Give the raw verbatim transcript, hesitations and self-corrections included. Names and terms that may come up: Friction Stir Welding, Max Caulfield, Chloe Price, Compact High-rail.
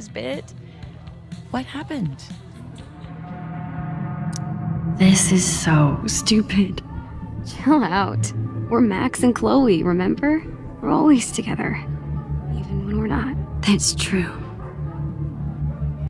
his bed. What happened? This is so stupid. Chill out. We're Max and Chloe, remember? We're always together. Even when we're not. That's true.